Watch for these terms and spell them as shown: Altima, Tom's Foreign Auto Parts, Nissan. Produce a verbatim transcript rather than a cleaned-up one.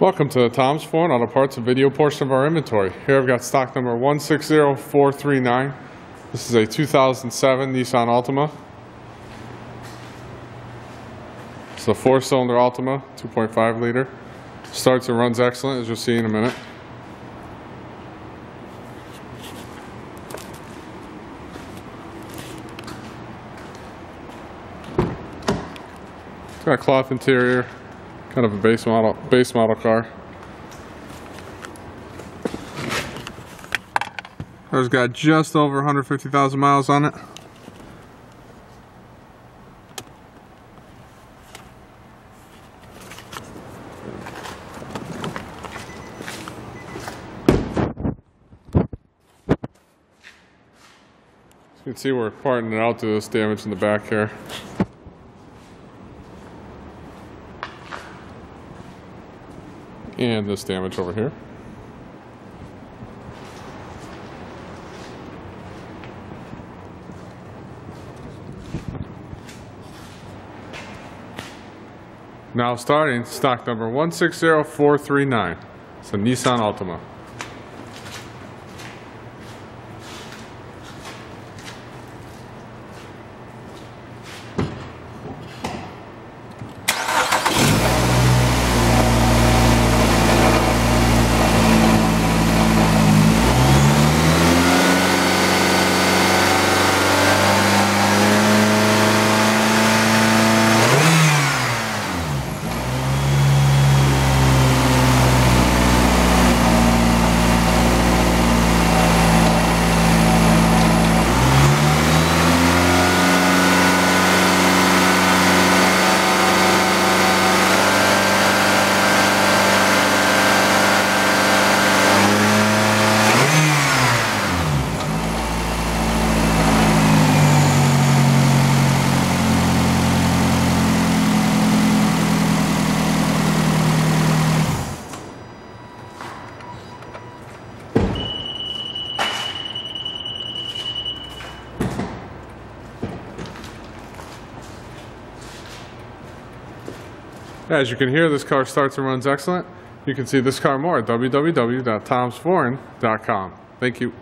Welcome to Tom's Foreign Auto Parts, a video portion of our inventory. Here I've got stock number one six zero four three nine. This is a two thousand seven Nissan Altima. It's a four-cylinder Altima, two point five liter. Starts and runs excellent, as you'll see in a minute. It's got a cloth interior. Kind of a base model, base model car. Car's got just over one hundred fifty thousand miles on it. As you can see, we're parting it out to this damage in the back here. And this damage over here. Now starting stock number one six zero four three nine. It's a Nissan Altima. As you can hear, this car starts and runs excellent. You can see this car more at w w w dot toms foreign dot com. Thank you.